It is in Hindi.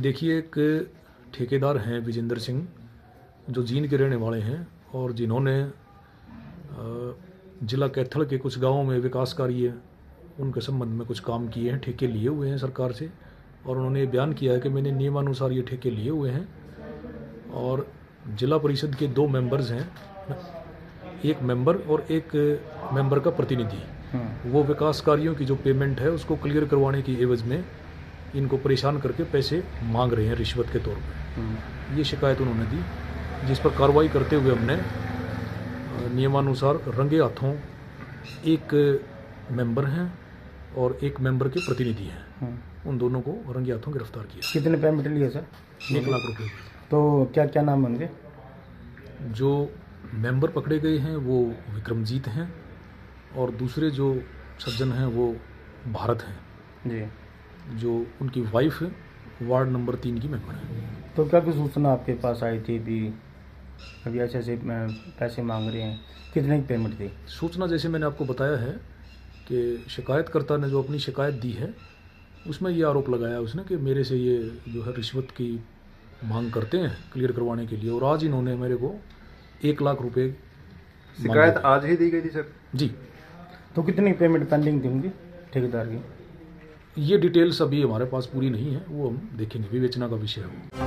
जी देखिए, एक ठेकेदार हैं विजेंद्र सिंह जो जींद के रहने वाले हैं और जिन्होंने जिला कैथल के कुछ गांवों में विकास कार्य उनके संबंध में कुछ काम किए हैं, ठेके लिए हुए हैं सरकार से। और उन्होंने ये बयान किया है कि मैंने नियमानुसार ये ठेके लिए हुए हैं। और जिला परिषद के दो मेंबर्स हैं, एक मेंबर और एक मेंबर का प्रतिनिधि, वो विकास कार्यों की जो पेमेंट है उसको क्लियर करवाने की एवज में इनको परेशान करके पैसे मांग रहे हैं रिश्वत के तौर पर। ये शिकायत उन्होंने दी, जिस पर कार्रवाई करते हुए हमने नियमानुसार रंगे हाथों एक मेंबर हैं और एक मेंबर के प्रतिनिधि हैं, उन दोनों को रंगे हाथों गिरफ्तार किया। कितने पेमेंट लिए सर? 1 लाख रुपये। तो क्या क्या नाम होंगे? जो मेंबर पकड़े गए हैं वो विक्रमजीत हैं और दूसरे जो सज्जन हैं वो भारत हैं जी, जो उनकी वाइफ है, वार्ड नंबर 3 की मेंबर है। तो क्या कुछ सूचना आपके पास आई थी भी अभी ऐसे ऐसे पैसे मांग रहे हैं, कितने की पेमेंट थी? सूचना जैसे मैंने आपको बताया है कि शिकायतकर्ता ने जो अपनी शिकायत दी है उसमें ये आरोप लगाया उसने कि मेरे से ये जो है रिश्वत की मांग करते हैं क्लियर करवाने के लिए। और आज इन्होंने मेरे को 1 लाख रुपये। शिकायत आज ही दी गई थी सर जी। तो कितनी पेमेंट पेंडिंग थी उनकी ठेकेदार की? ये डिटेल्स अभी हमारे पास पूरी नहीं है, वो हम देखेंगे, विवेचना का विषय है।